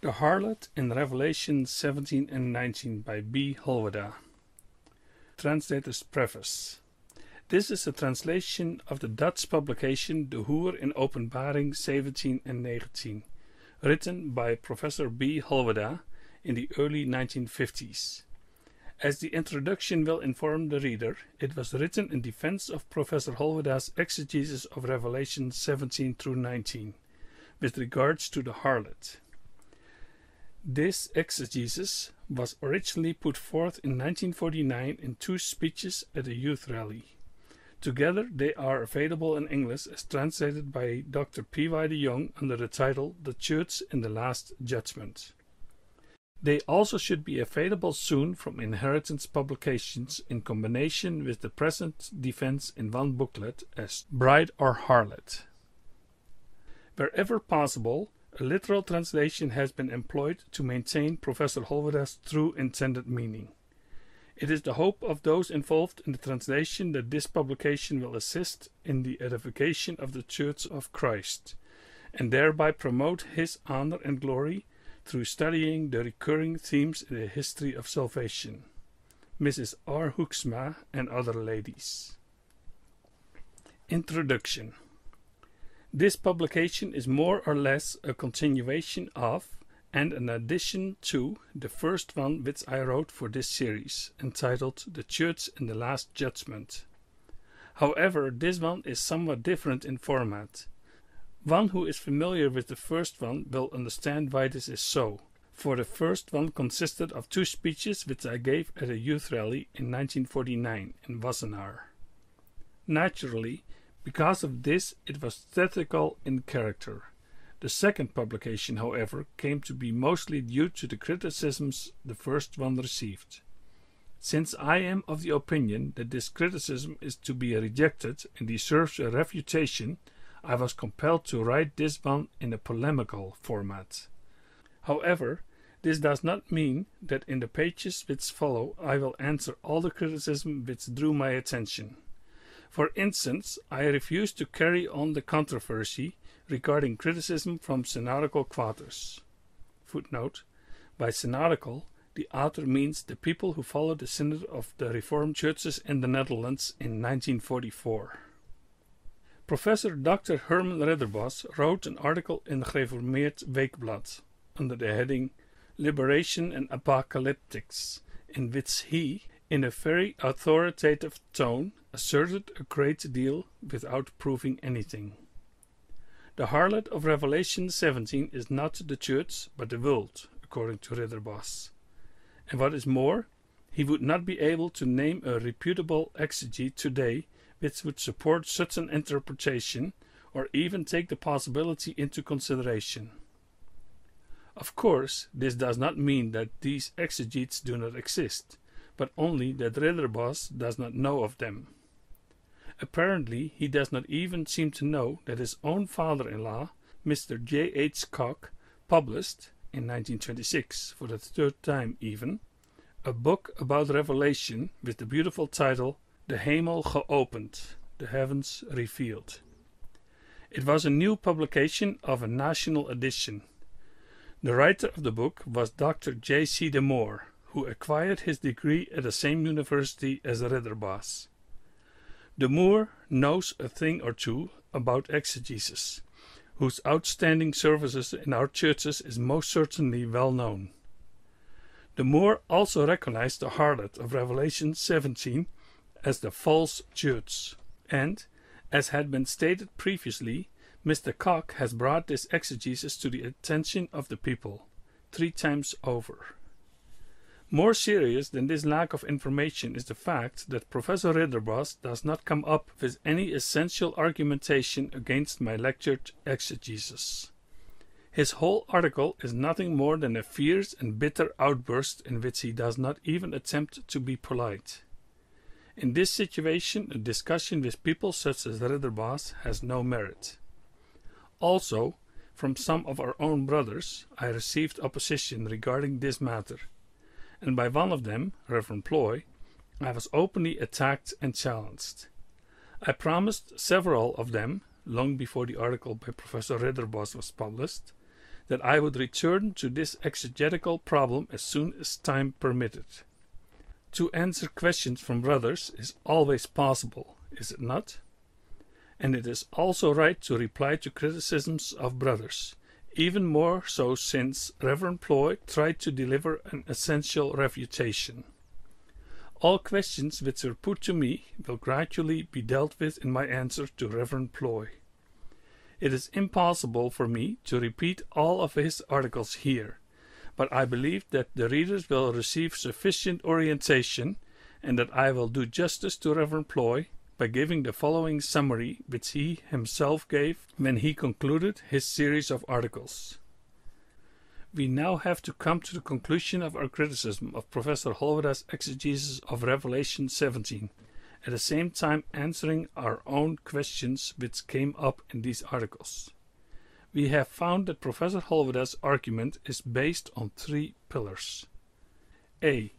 The Harlot in Revelation 17 and 19 by B. Holwerda. Translator's Preface. This is a translation of the Dutch publication De Hoer in Openbaring 17 and 19, written by Professor B. Holwerda in the early 1950s. As the introduction will inform the reader, it was written in defense of Professor Holwerda's exegesis of Revelation 17 through 19, with regards to the harlot. This exegesis was originally put forth in 1949 in two speeches at a youth rally. Together they are available in English as translated by Dr. P.Y. de Jong under the title The Church in the Last Judgment. They also should be available soon from Inheritance Publications in combination with the present defense in one booklet as Bride or Harlot. Wherever possible, a literal translation has been employed to maintain Professor Holwerda's true intended meaning. It is the hope of those involved in the translation that this publication will assist in the edification of the Church of Christ, and thereby promote His honor and glory through studying the recurring themes in the history of salvation. Mrs. R. Hoeksma and other ladies. Introduction. This publication is more or less a continuation of and an addition to the first one which I wrote for this series, entitled The Church in the Last Judgment. However, this one is somewhat different in format. One who is familiar with the first one will understand why this is so, for the first one consisted of two speeches which I gave at a youth rally in 1949 in Wassenaar. Naturally, because of this, it was theatrical in character. The second publication, however, came to be mostly due to the criticisms the first one received. Since I am of the opinion that this criticism is to be rejected and deserves a refutation, I was compelled to write this one in a polemical format. However, this does not mean that in the pages which follow I will answer all the criticism which drew my attention. For instance, I refuse to carry on the controversy regarding criticism from synodical quarters. Footnote. By synodical, the author means the people who followed the Synod of the Reformed Churches in the Netherlands in 1944. Professor Dr. Herman Ridderbos wrote an article in Gereformeerd Weekblad under the heading Liberation and Apocalyptics, in which he, in a very authoritative tone, asserted a great deal without proving anything. The harlot of Revelation 17 is not the church, but the world, according to Ridderbos. And what is more, he would not be able to name a reputable exegete today which would support such an interpretation, or even take the possibility into consideration. Of course, this does not mean that these exegetes do not exist, but only that Ridderbos does not know of them. Apparently, he does not even seem to know that his own father-in-law, Mr. J. H. Cock, published, in 1926, for the third time even, a book about Revelation with the beautiful title De Hemel Geopend, The Heavens Revealed. It was a new publication of a national edition. The writer of the book was Dr. J. C. De Moor, who acquired his degree at the same university as Ridderbos. De Moor knows a thing or two about exegesis, whose outstanding services in our churches is most certainly well known. De Moor also recognized the harlot of Revelation 17 as the false church, and, as had been stated previously, Mr. Cock has brought this exegesis to the attention of the people, 3 times over. More serious than this lack of information is the fact that Professor Ridderbos does not come up with any essential argumentation against my lectured exegesis. His whole article is nothing more than a fierce and bitter outburst in which he does not even attempt to be polite. In this situation, a discussion with people such as Ridderbos has no merit. Also, from some of our own brothers, I received opposition regarding this matter, and by one of them, Reverend Ploy, I was openly attacked and challenged. I promised several of them, long before the article by Professor Ridderbos was published, that I would return to this exegetical problem as soon as time permitted. To answer questions from brothers is always possible, is it not? And it is also right to reply to criticisms of brothers, even more so since Reverend Ploy tried to deliver an essential refutation. All questions which were put to me will gradually be dealt with in my answer to Reverend Ploy. It is impossible for me to repeat all of his articles here, but I believe that the readers will receive sufficient orientation and that I will do justice to Reverend Ploy by giving the following summary which he himself gave when he concluded his series of articles. We now have to come to the conclusion of our criticism of Professor Holwerda's exegesis of Revelation 17, at the same time answering our own questions which came up in these articles. We have found that Professor Holwerda's argument is based on three pillars. A.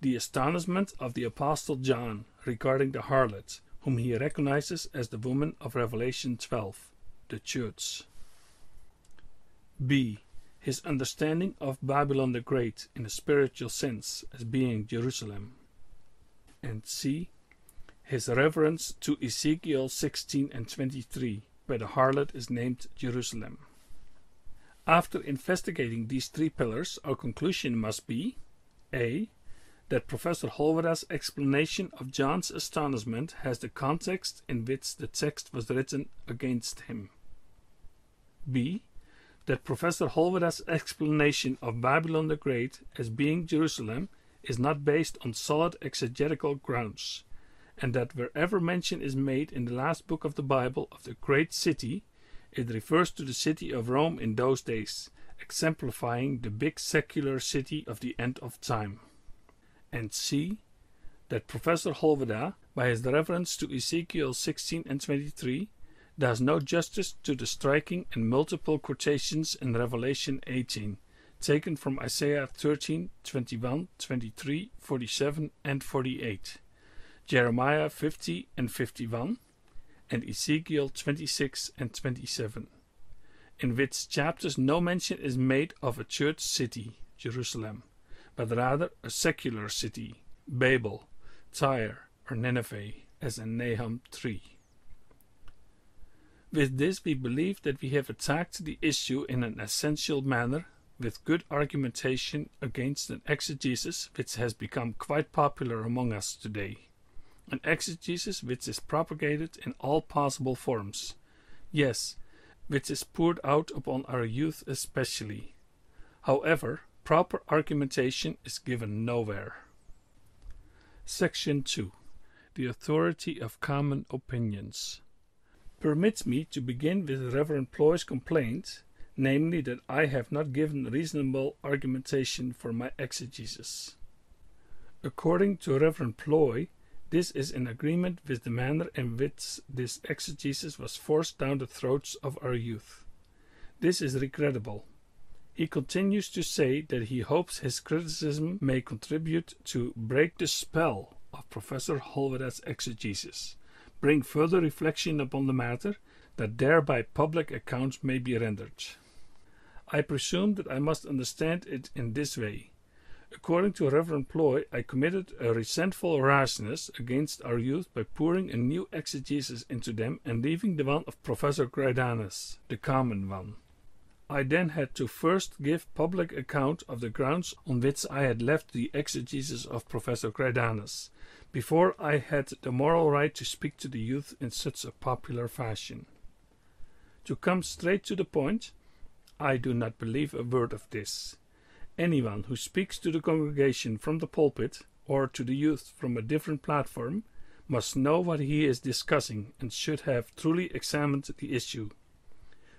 The astonishment of the Apostle John regarding the harlot, whom he recognizes as the woman of Revelation 12, the Church. B. His understanding of Babylon the Great in a spiritual sense as being Jerusalem. And C. His reference to Ezekiel 16 and 23, where the harlot is named Jerusalem. After investigating these three pillars, our conclusion must be: A. That Professor Holwerda's explanation of John's astonishment has the context in which the text was written against him. B. That Professor Holwerda's explanation of Babylon the Great as being Jerusalem is not based on solid exegetical grounds, and that wherever mention is made in the last book of the Bible of the great city, it refers to the city of Rome in those days, exemplifying the big secular city of the end of time. And C. That Professor Holwerda, by his reference to Ezekiel 16 and 23, does no justice to the striking and multiple quotations in Revelation 18, taken from Isaiah 13, 21, 23, 47 and 48, Jeremiah 50 and 51, and Ezekiel 26 and 27, in which chapters no mention is made of a church city, Jerusalem, but rather a secular city, Babel, Tyre or Nineveh, as in Nahum 3. With this we believe that we have attacked the issue in an essential manner, with good argumentation against an exegesis which has become quite popular among us today, an exegesis which is propagated in all possible forms, yes, which is poured out upon our youth especially. However, proper argumentation is given nowhere. Section 2. The authority of common opinions. Permits me to begin with Reverend Ploy's complaint, namely that I have not given reasonable argumentation for my exegesis. According to Reverend Ploy, this is in agreement with the manner in which this exegesis was forced down the throats of our youth. This is regrettable. He continues to say that he hopes his criticism may contribute to break the spell of Professor Holwerda's exegesis, bring further reflection upon the matter, that thereby public accounts may be rendered. I presume that I must understand it in this way. According to Reverend Ploy, I committed a resentful rashness against our youth by pouring a new exegesis into them and leaving the one of Professor Greijdanus, the common one. I then had to first give public account of the grounds on which I had left the exegesis of Professor Greijdanus, before I had the moral right to speak to the youth in such a popular fashion. To come straight to the point, I do not believe a word of this. Anyone who speaks to the congregation from the pulpit, or to the youth from a different platform, must know what he is discussing and should have truly examined the issue.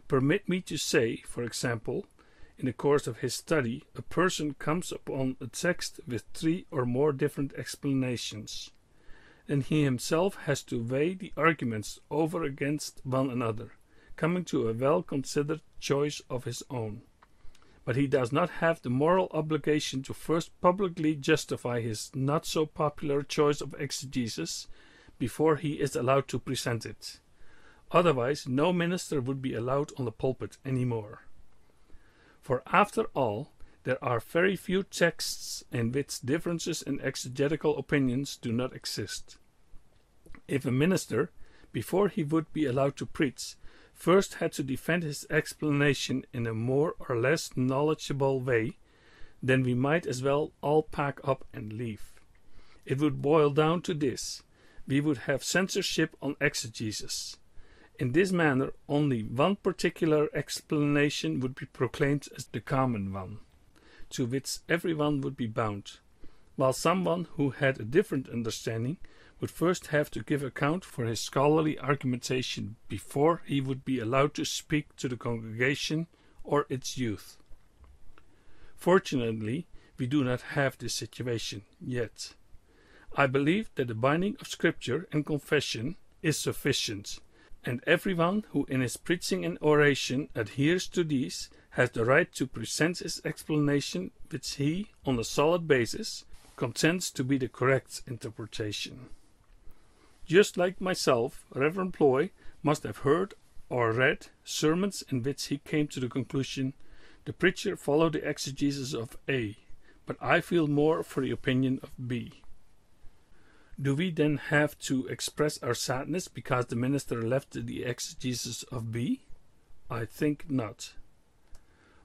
Permit me to say, for example, in the course of his study, a person comes upon a text with three or more different explanations. Then he himself has to weigh the arguments over against one another, coming to a well-considered choice of his own. But he does not have the moral obligation to first publicly justify his not-so-popular choice of exegesis before he is allowed to present it. Otherwise, no minister would be allowed on the pulpit any more. For after all, there are very few texts in which differences in exegetical opinions do not exist. If a minister, before he would be allowed to preach, first had to defend his explanation in a more or less knowledgeable way, then we might as well all pack up and leave. It would boil down to this: we would have censorship on exegesis. In this manner, only one particular explanation would be proclaimed as the common one, to which everyone would be bound, while someone who had a different understanding would first have to give account for his scholarly argumentation before he would be allowed to speak to the congregation or its youth. Fortunately, we do not have this situation yet. I believe that the binding of Scripture and confession is sufficient, and everyone who in his preaching and oration adheres to these has the right to present his explanation, which he, on a solid basis, consents to be the correct interpretation. Just like myself, Reverend Ploy must have heard or read sermons in which he came to the conclusion, the preacher followed the exegesis of A, but I feel more for the opinion of B. Do we then have to express our sadness because the minister left the exegesis of B? I think not.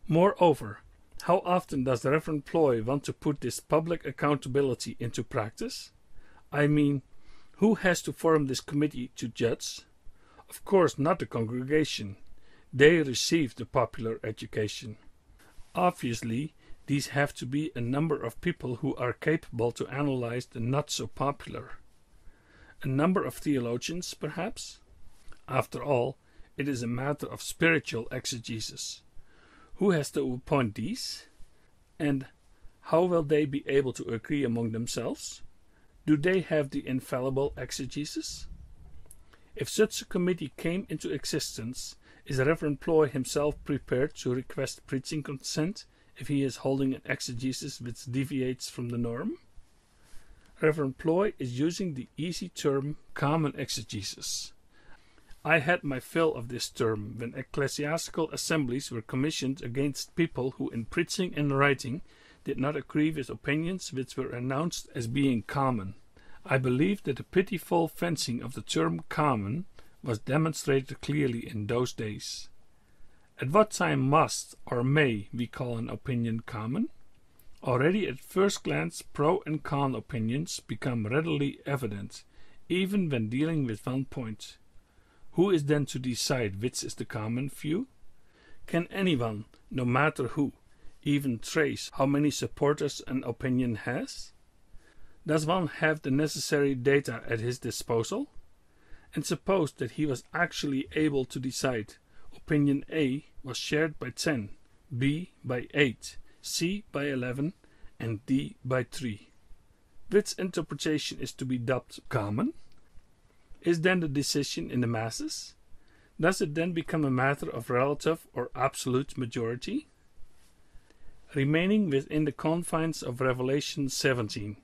Moreover, how often does Reverend Ploy want to put this public accountability into practice? I mean, who has to form this committee to judge? Of course not the congregation. They receive the popular education. Obviously, these have to be a number of people who are capable to analyze the not-so-popular. A number of theologians, perhaps? After all, it is a matter of spiritual exegesis. Who has to appoint these? And how will they be able to agree among themselves? Do they have the infallible exegesis? If such a committee came into existence, is Reverend Ploy himself prepared to request preaching consent if he is holding an exegesis which deviates from the norm? Reverend Ploy is using the easy term common exegesis. I had my fill of this term when ecclesiastical assemblies were commissioned against people who in preaching and writing did not agree with opinions which were announced as being common. I believe that the pitiful fencing of the term common was demonstrated clearly in those days. At what time must or may we call an opinion common? Already at first glance, pro and con opinions become readily evident, even when dealing with one point. Who is then to decide which is the common view? Can anyone, no matter who, even trace how many supporters an opinion has? Does one have the necessary data at his disposal? And suppose that he was actually able to decide opinion A was shared by 10, B by 8, C by 11, and D by 3. Which interpretation is to be dubbed common? Is then the decision in the masses? Does it then become a matter of relative or absolute majority? Remaining within the confines of Revelation 17,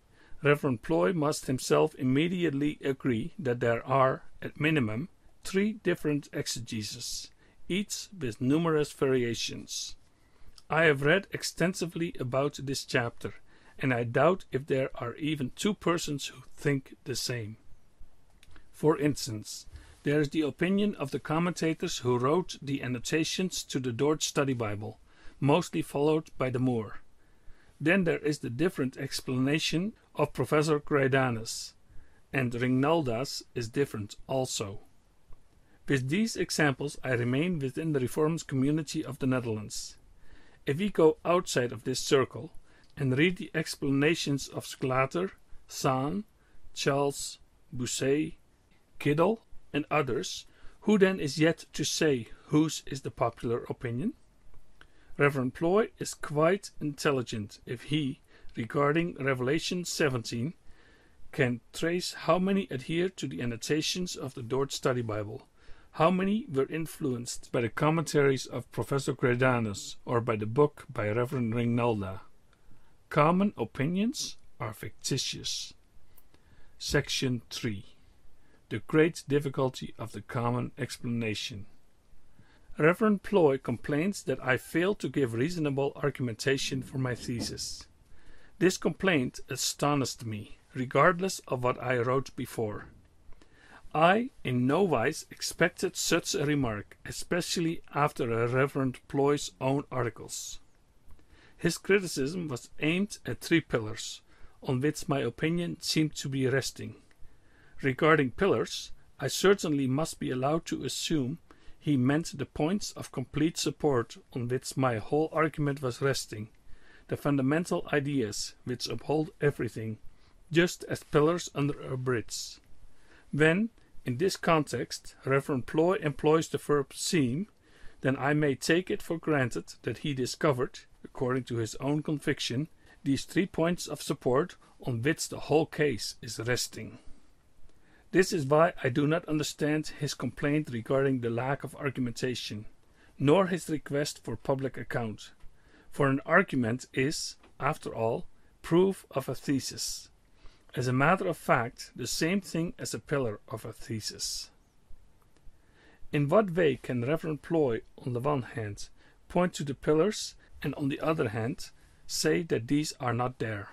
Reverend Ploy must himself immediately agree that there are, at minimum, 3 different exegeses, each with numerous variations. I have read extensively about this chapter, and I doubt if there are even 2 persons who think the same. For instance, there is the opinion of the commentators who wrote the annotations to the Dort Study Bible, mostly followed by De Moor. Then there is the different explanation of Professor Greijdanus, and Ringnalda's is different also. With these examples, I remain within the Reformed community of the Netherlands. If we go outside of this circle and read the explanations of Sklater, Saan, Charles, Bousset, Kiddel, and others, who then is yet to say whose is the popular opinion? Reverend Ploy is quite intelligent if he, regarding Revelation 17, can trace how many adhere to the annotations of the Dort Study Bible, how many were influenced by the commentaries of Professor Greijdanus or by the book by Reverend Ringnalda. Common opinions are fictitious. Section 3. The great difficulty of the common explanation. Reverend Ploy complains that I failed to give reasonable argumentation for my thesis. This complaint astonished me, regardless of what I wrote before. I in no wise expected such a remark, especially after Reverend Ploy's own articles. His criticism was aimed at three pillars, on which my opinion seemed to be resting. Regarding pillars, I certainly must be allowed to assume he meant the points of complete support on which my whole argument was resting, the fundamental ideas which uphold everything, just as pillars under a bridge. When, in this context, Reverend Ploy employs the verb seem, then I may take it for granted that he discovered, according to his own conviction, these three points of support on which the whole case is resting. This is why I do not understand his complaint regarding the lack of argumentation, nor his request for public account. For an argument is, after all, proof of a thesis. As a matter of fact, the same thing as a pillar of a thesis. In what way can Reverend Ploy, on the one hand, point to the pillars and, on the other hand, say that these are not there?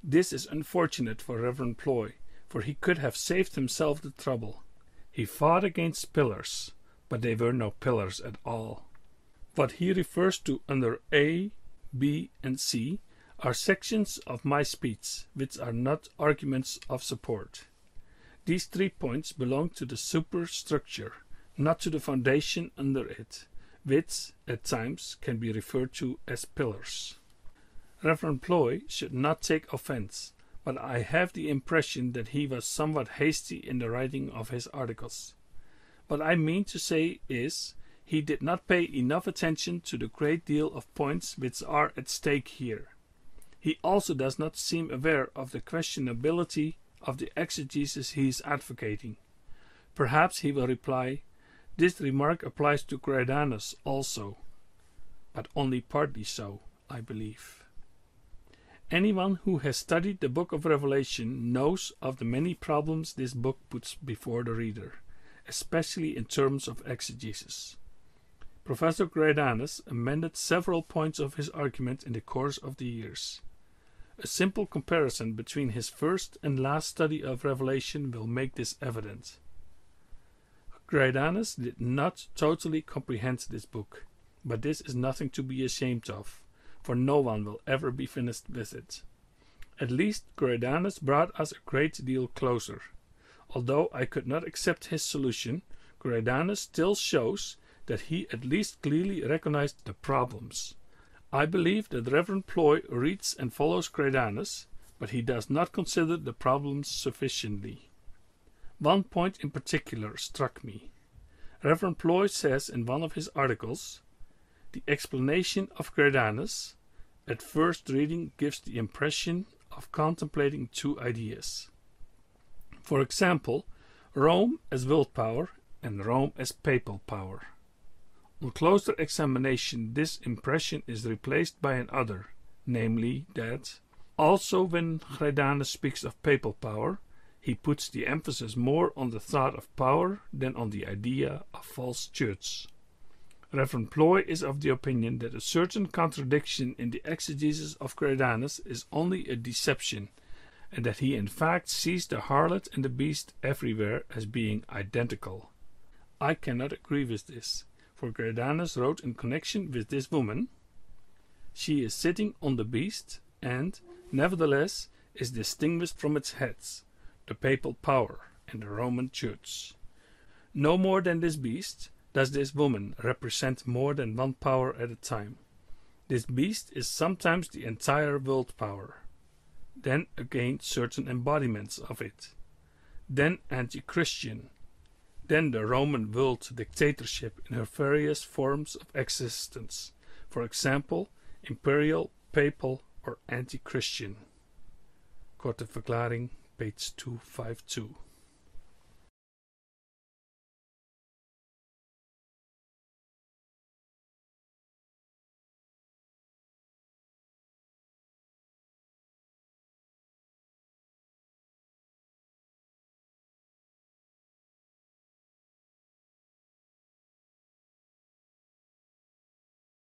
This is unfortunate for Reverend Ploy, for he could have saved himself the trouble. He fought against pillars, but they were no pillars at all. What he refers to under A, B, and C are sections of my speech, which are not arguments of support. These 3 points belong to the superstructure, not to the foundation under it, which, at times, can be referred to as pillars. Reverend Ploy should not take offense, but I have the impression that he was somewhat hasty in the writing of his articles. What I mean to say is, he did not pay enough attention to the great deal of points which are at stake here. He also does not seem aware of the questionability of the exegesis he is advocating. Perhaps he will reply, "This remark applies to Greijdanus also," but only partly so, I believe. Anyone who has studied the book of Revelation knows of the many problems this book puts before the reader, especially in terms of exegesis. Professor Greijdanus amended several points of his argument in the course of the years. A simple comparison between his first and last study of Revelation will make this evident. Greijdanus did not totally comprehend this book, but this is nothing to be ashamed of, for no one will ever be finished with it. At least Greijdanus brought us a great deal closer. Although I could not accept his solution, Greijdanus still shows that he at least clearly recognized the problems. I believe that Reverend Ploy reads and follows Greijdanus, but he does not consider the problems sufficiently. One point in particular struck me. Reverend Ploy says in one of his articles, "The explanation of Greijdanus at first reading gives the impression of contemplating two ideas. For example, Rome as world power and Rome as papal power. On closer examination, this impression is replaced by another, namely that, also when Greijdanus speaks of papal power, he puts the emphasis more on the thought of power than on the idea of false church." Reverend Ploy is of the opinion that a certain contradiction in the exegesis of Greijdanus is only a deception, and that he in fact sees the harlot and the beast everywhere as being identical. I cannot agree with this, for Greijdanus wrote in connection with this woman, "She is sitting on the beast, and, nevertheless, is distinguished from its heads, the papal power and the Roman Church. No more than this beast does this woman represent more than one power at a time. This beast is sometimes the entire world power, then again certain embodiments of it, then anti-Christian, then the Roman world dictatorship in her various forms of existence, for example, imperial, papal, or anti-Christian." Corte Verklaring, page 252.